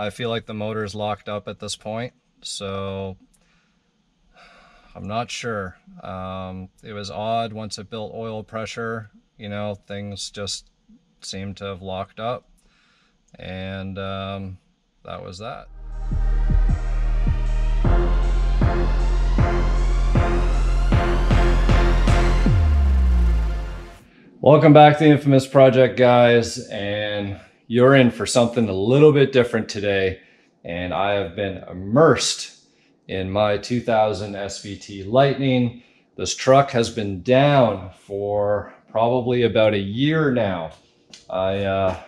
I feel like the motor is locked up at this point, so I'm not sure. It was odd once it built oil pressure, you know, things just seemed to have locked up, and that was that. Welcome back to The Infamous Project, guys, and you're in for something a little bit different today. And I have been immersed in my 2000 SVT Lightning. This truck has been down for probably about a year now. I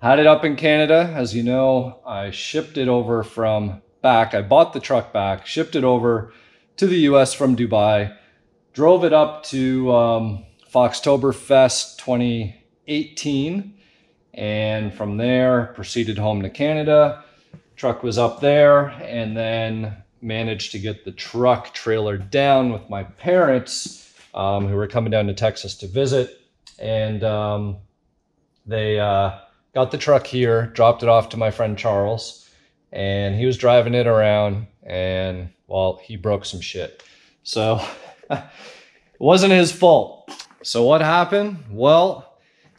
had it up in Canada. As you know, I shipped it over from back. I bought the truck back, shipped it over to the US from Dubai, drove it up to Foxtoberfest 2018, and from there proceeded home to Canada. Truck was up there, and then managed to get the truck trailer down with my parents, who were coming down to Texas to visit, and they got the truck here, dropped it off to my friend Charles, and he was driving it around, and well, he broke some shit, so it wasn't his fault. So what happened? Well,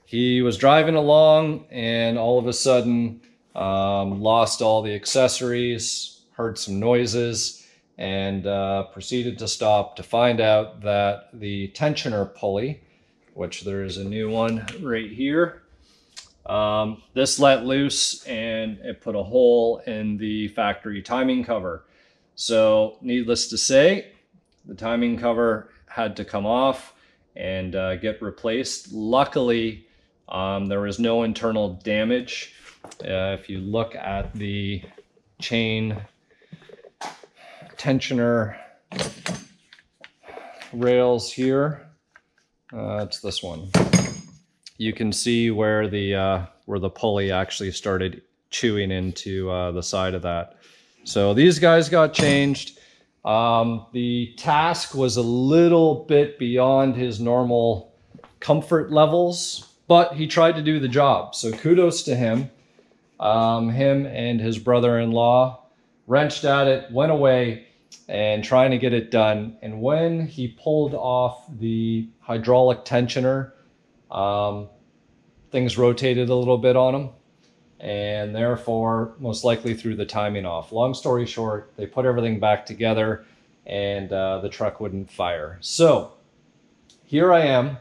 he was driving along and all of a sudden lost all the accessories, heard some noises, and proceeded to stop to find out that the tensioner pulley, which there is a new one right here, this let loose and it put a hole in the factory timing cover. So needless to say, the timing cover had to come off and get replaced. Luckily, there was no internal damage. If you look at the chain tensioner rails here, it's this one. You can see where the pulley actually started chewing into the side of that. So these guys got changed. The task was a little bit beyond his normal comfort levels, but he tried to do the job. So kudos to him. Him and his brother-in-law wrenched at it, went away and trying to get it done. And when he pulled off the hydraulic tensioner, things rotated a little bit on him, and therefore most likely threw the timing off. Long story short, they put everything back together, and the truck wouldn't fire. So here I am,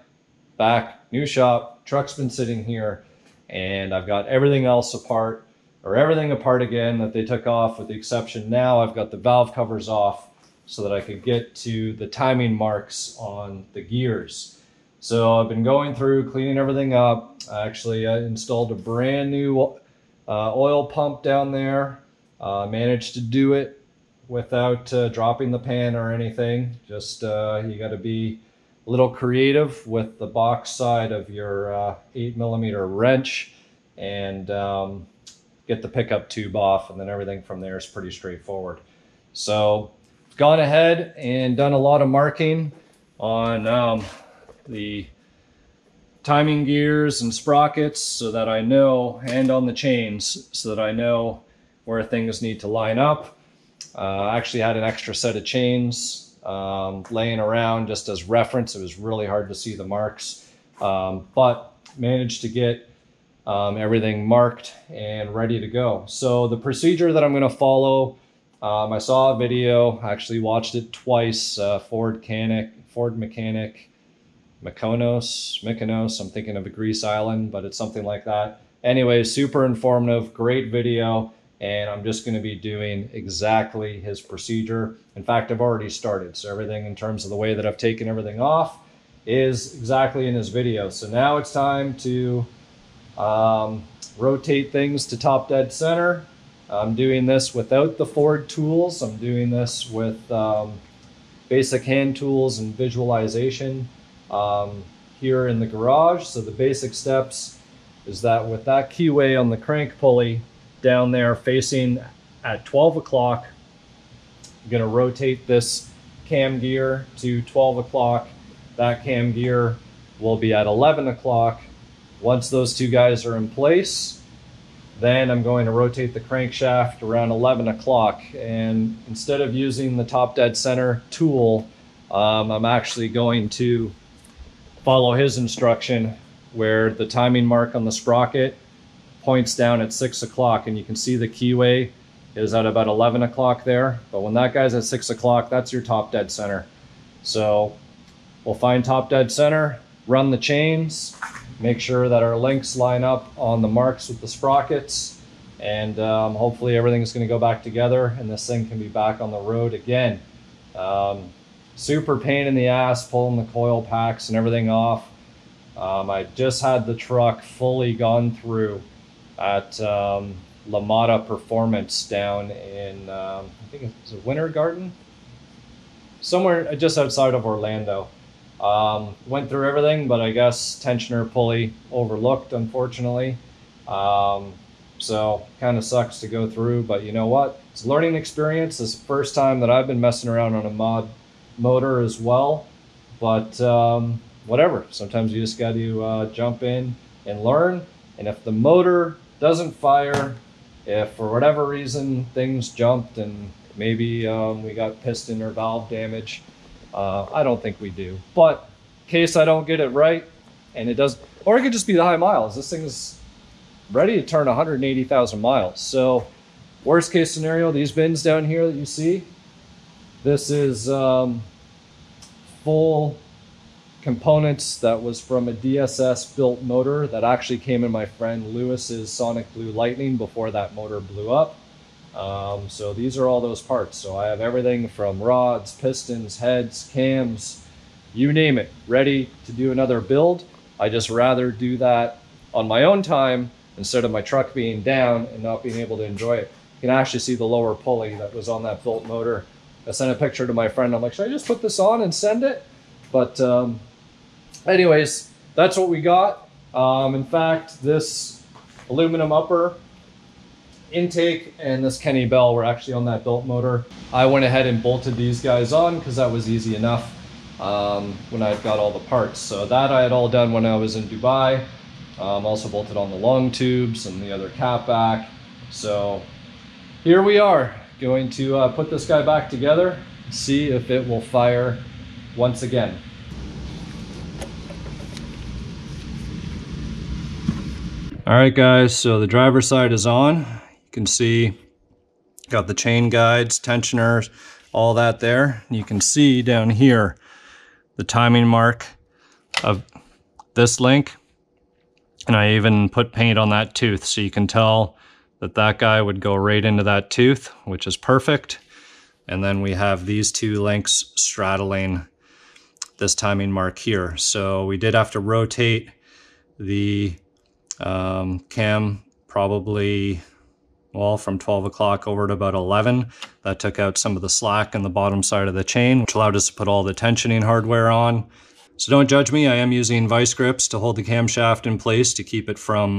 back, new shop, truck's been sitting here, and I've got everything else apart, or everything apart again that they took off, with the exception now I've got the valve covers off so that I could get to the timing marks on the gears. So I've been going through, cleaning everything up. Actually, I installed a brand new oil pump down there. Managed to do it without dropping the pan or anything. Just you got to be a little creative with the box side of your 8mm wrench, and get the pickup tube off, and then everything from there is pretty straightforward. So I've gone ahead and done a lot of marking on the timing gears and sprockets, so that I know, and on the chains, so that I know where things need to line up. I actually had an extra set of chains laying around just as reference. It was really hard to see the marks, but managed to get everything marked and ready to go. So the procedure that I'm going to follow, I saw a video, actually watched it twice, Ford Mechanic, Mykonos, I'm thinking of a Greece island, but it's something like that. Anyway, super informative, great video, and I'm just going to be doing exactly his procedure. In fact, I've already started, so everything in terms of the way that I've taken everything off is exactly in his video. So now it's time to rotate things to top dead center. I'm doing this without the Ford tools. I'm doing this with basic hand tools and visualization here in the garage. So the basic steps is that with that keyway on the crank pulley down there facing at 12 o'clock, I'm going to rotate this cam gear to 12 o'clock. That cam gear will be at 11 o'clock. Once those two guys are in place, Then I'm going to rotate the crankshaft around 11 o'clock. And instead of using the top dead center tool, I'm actually going to follow his instruction where the timing mark on the sprocket points down at 6 o'clock, and you can see the keyway is at about 11 o'clock there. But when that guy's at 6 o'clock, that's your top dead center. So we'll find top dead center, run the chains, make sure that our links line up on the marks with the sprockets, and hopefully everything's gonna go back together and this thing can be back on the road again. Super pain in the ass pulling the coil packs and everything off. I just had the truck fully gone through at La Mata Performance down in, I think it's Winter Garden, somewhere just outside of Orlando. Went through everything, but I guess tensioner pulley overlooked, unfortunately. So kind of sucks to go through, but you know what? It's a learning experience. This is the first time that I've been messing around on a mod motor as well, but whatever. Sometimes you just got to jump in and learn. And if the motor doesn't fire, if for whatever reason things jumped and maybe we got piston or valve damage, I don't think we do, but in case I don't get it right and it doesn't, or it could just be the high miles. This thing's ready to turn 180,000 miles. So worst case scenario, these bins down here that you see, this is full components that was from a DSS built motor that actually came in my friend Lewis's Sonic Blue Lightning before that motor blew up. So these are all those parts. So I have everything from rods, pistons, heads, cams, you name it, ready to do another build. I just rather do that on my own time instead of my truck being down and not being able to enjoy it. You can actually see the lower pulley that was on that built motor. I sent a picture to my friend. I'm like, should I just put this on and send it? But anyways, that's what we got. In fact, this aluminum upper intake and this Kenny Bell were actually on that built motor. I went ahead and bolted these guys on because that was easy enough when I got all the parts. So that I had all done when I was in Dubai. Also bolted on the long tubes and the other cap back. So here we are going to put this guy back together, see if it will fire once again. All right guys, so the driver's side is on. You can see, got the chain guides, tensioners, all that there. You can see down here, the timing mark of this link. And I even put paint on that tooth so you can tell that that guy would go right into that tooth, which is perfect. And then we have these two links straddling this timing mark here. So we did have to rotate the cam probably, well, from 12 o'clock over to about 11. That took out some of the slack in the bottom side of the chain, which allowed us to put all the tensioning hardware on. So don't judge me, I am using vice grips to hold the camshaft in place to keep it from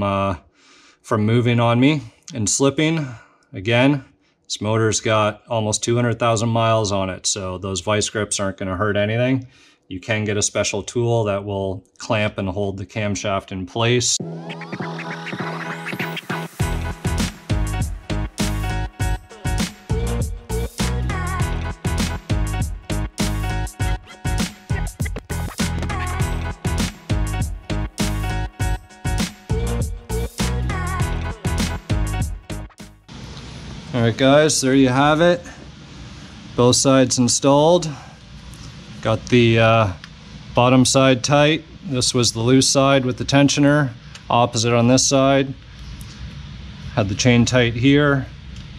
moving on me and slipping. Again, this motor's got almost 200,000 miles on it, so those vice grips aren't going to hurt anything. You can get a special tool that will clamp and hold the camshaft in place. All right guys, there you have it. Both sides installed. Got the bottom side tight. This was the loose side with the tensioner. Opposite on this side. Had the chain tight here.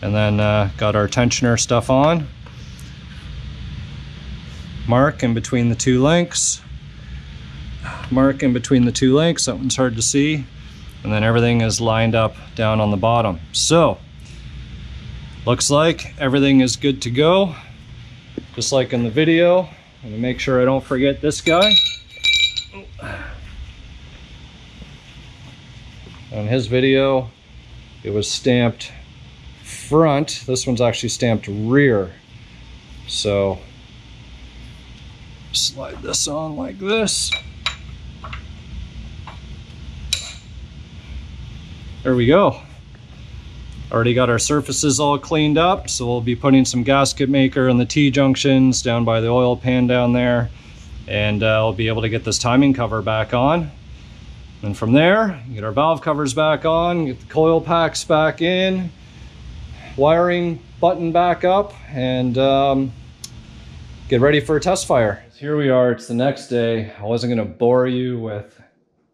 And then got our tensioner stuff on. Mark in between the two links. Mark in between the two links. That one's hard to see. And then everything is lined up down on the bottom. So, looks like everything is good to go. Just like in the video. I'm gonna make sure I don't forget this guy. On his video, it was stamped front. This one's actually stamped rear. So, slide this on like this. There we go. Already got our surfaces all cleaned up, so we'll be putting some gasket maker in the T-junctions down by the oil pan down there, and we'll be able to get this timing cover back on. And from there, get our valve covers back on, get the coil packs back in, wiring button back up, and get ready for a test fire. Here we are, it's the next day. I wasn't gonna bore you with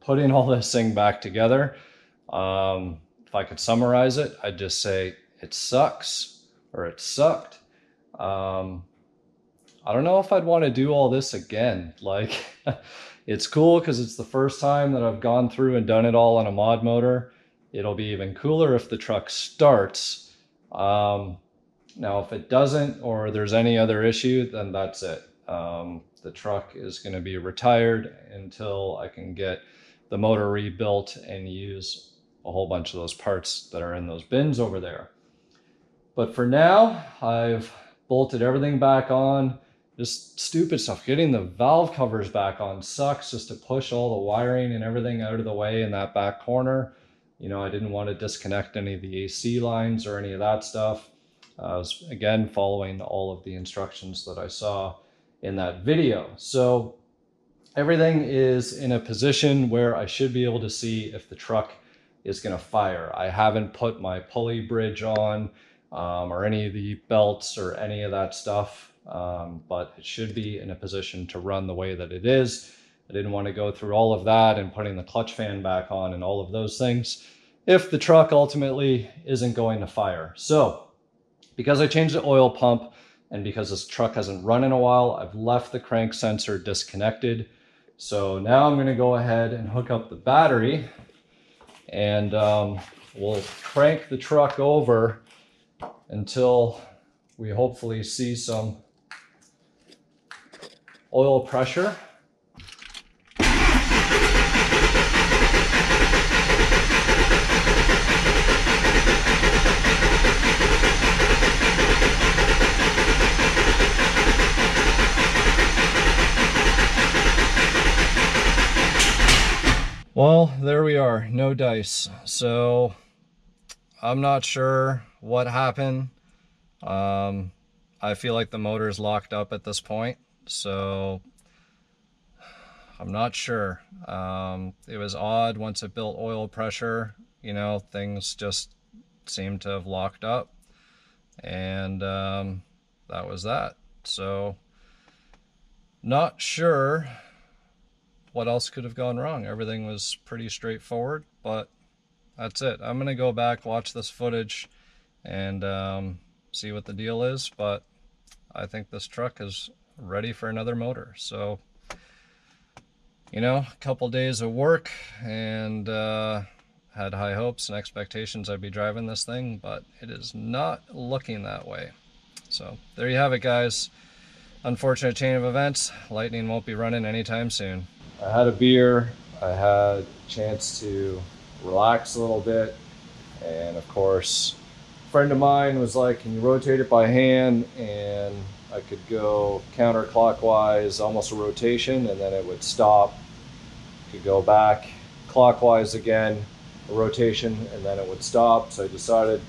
putting all this thing back together. If I could summarize it, I'd just say it sucks, or it sucked. I don't know if I'd want to do all this again. Like, it's cool because it's the first time that I've gone through and done it all on a mod motor. It'll be even cooler if the truck starts. Now, if it doesn't, or there's any other issue, then that's it. The truck is going to be retired until I can get the motor rebuilt and use a whole bunch of those parts that are in those bins over there. But for now, I've bolted everything back on. Just stupid stuff. Getting the valve covers back on sucks, just to push all the wiring and everything out of the way in that back corner. You know, I didn't want to disconnect any of the AC lines or any of that stuff. I was, again, following all of the instructions that I saw in that video. So everything is in a position where I should be able to see if the truck is going to fire. I haven't put my pulley bridge on or any of the belts or any of that stuff. But it should be in a position to run the way that it is. I didn't want to go through all of that and putting the clutch fan back on and all of those things if the truck ultimately isn't going to fire. So because I changed the oil pump and because this truck hasn't run in a while, I've left the crank sensor disconnected. So now I'm going to go ahead and hook up the battery, and we'll crank the truck over until we hopefully see some oil pressure. Well, there we are, no dice. So I'm not sure what happened. I feel like the motor is locked up at this point, so I'm not sure. It was odd. Once it built oil pressure, you know, things just seemed to have locked up, and that was that. So not sure what else could have gone wrong. Everything was pretty straightforward, but that's it. I'm gonna go back, watch this footage, and see what the deal is, but I think this truck is ready for another motor. So, you know, a couple days of work, and had high hopes and expectations I'd be driving this thing, but it is not looking that way. So there you have it, guys. Unfortunate chain of events. Lightning won't be running anytime soon. I had a beer, I had a chance to relax a little bit, and of course, a friend of mine was like, can you rotate it by hand? And I could go counterclockwise, almost a rotation, and then it would stop. Could go back clockwise again, a rotation, and then it would stop. So I decided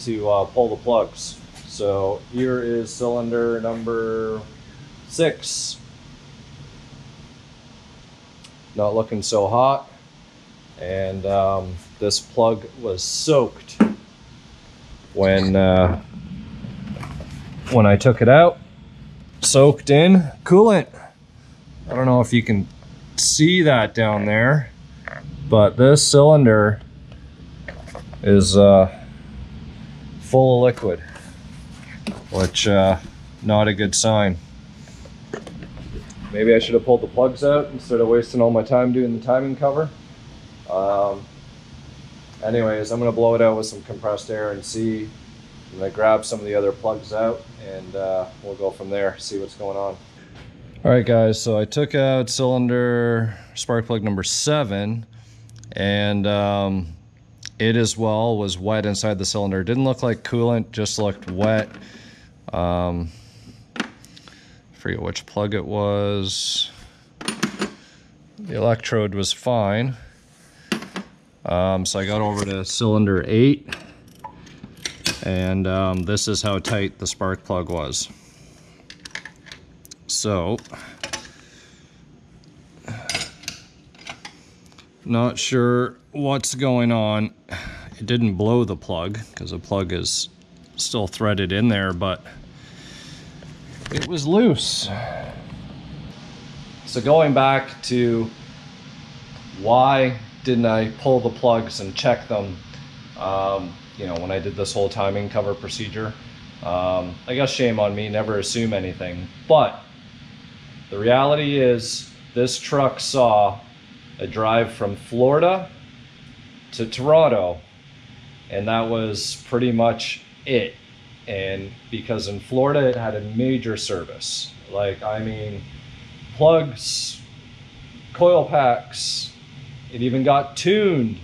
to pull the plugs. So here is cylinder number 6. Not looking so hot. And this plug was soaked when I took it out. Soaked in coolant. I don't know if you can see that down there, but this cylinder is full of liquid, which not a good sign. Maybe I should have pulled the plugs out instead of wasting all my time doing the timing cover. Anyways, I'm going to blow it out with some compressed air and see. I'm going to grab some of the other plugs out, and we'll go from there, see what's going on. All right, guys, so I took out cylinder spark plug number 7, and it as well was wet inside the cylinder. Didn't look like coolant, just looked wet. I forget which plug it was. The electrode was fine. So I got over to cylinder 8, And this is how tight the spark plug was. So, not sure what's going on. It didn't blow the plug because the plug is still threaded in there, but it was loose. So going back to why didn't I pull the plugs and check them, you know, when I did this whole timing cover procedure, I guess shame on me, never assume anything. But the reality is this truck saw a drive from Florida to Toronto, and that was pretty much it. And because in Florida it had a major service, like, I mean, plugs, coil packs, it even got tuned.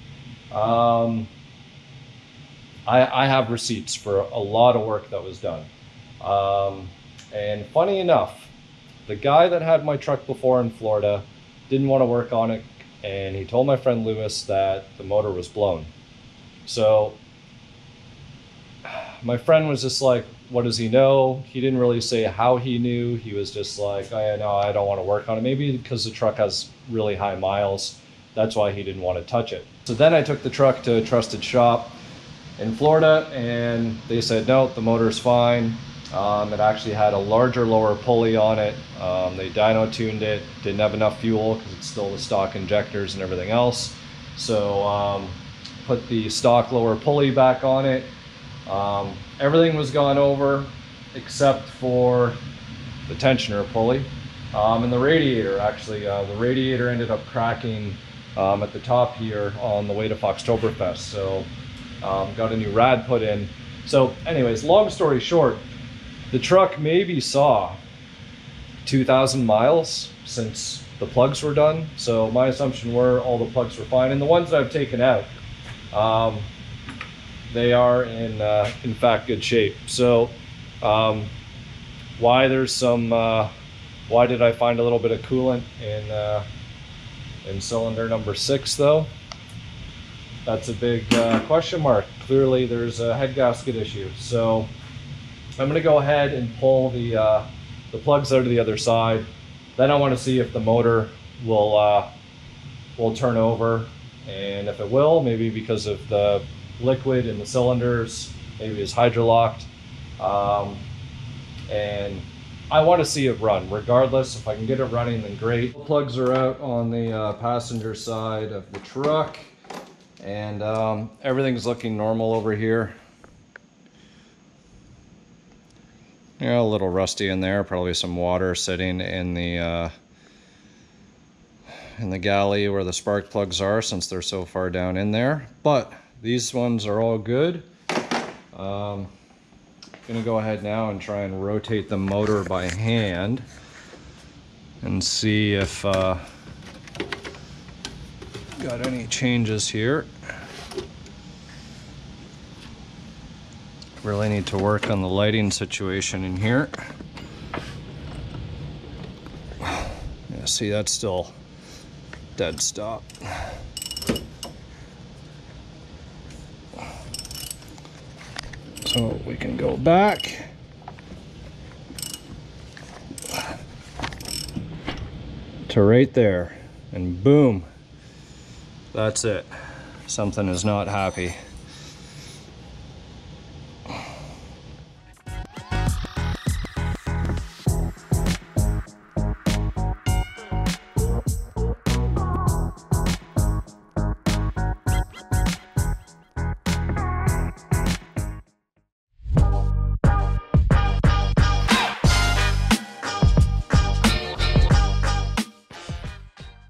I have receipts for a lot of work that was done. And funny enough, the guy that had my truck before in Florida didn't want to work on it, and he told my friend Lewis that the motor was blown. So my friend was just like, what does he know? He didn't really say how he knew. He was just like, oh, no, I don't want to work on it. Maybe because the truck has really high miles. That's why he didn't want to touch it. So then I took the truck to a trusted shop in Florida, and they said, no, the motor's fine. It actually had a larger lower pulley on it. They dyno tuned it, didn't have enough fuel because it's still the stock injectors and everything else. So put the stock lower pulley back on it. Everything was gone over except for the tensioner pulley and the radiator. Actually, the radiator ended up cracking at the top here on the way to Foxtoberfest. So got a new rad put in. So anyways, long story short, the truck maybe saw 2,000 miles since the plugs were done. So my assumption were all the plugs were fine, and the ones that I've taken out, they are in fact good shape. So why there's some why did I find a little bit of coolant in cylinder number 6 though? That's a big question mark. Clearly there's a head gasket issue. So I'm gonna go ahead and pull the plugs out to the other side. Then I want to see if the motor will turn over, and if it will, maybe because of the liquid in the cylinders, maybe it's hydrolocked, and I want to see it run regardless. If I can get it running, then great. The plugs are out on the passenger side of the truck, and everything's looking normal over here. Yeah, a little rusty in there, probably some water sitting in the galley where the spark plugs are since they're so far down in there, but these ones are all good. I'm gonna go ahead now and try and rotate the motor by hand and see if got any changes here. Really need to work on the lighting situation in here. Yeah, see, that's still dead stop. So we can go back. To right there. And boom. That's it. Something is not happy.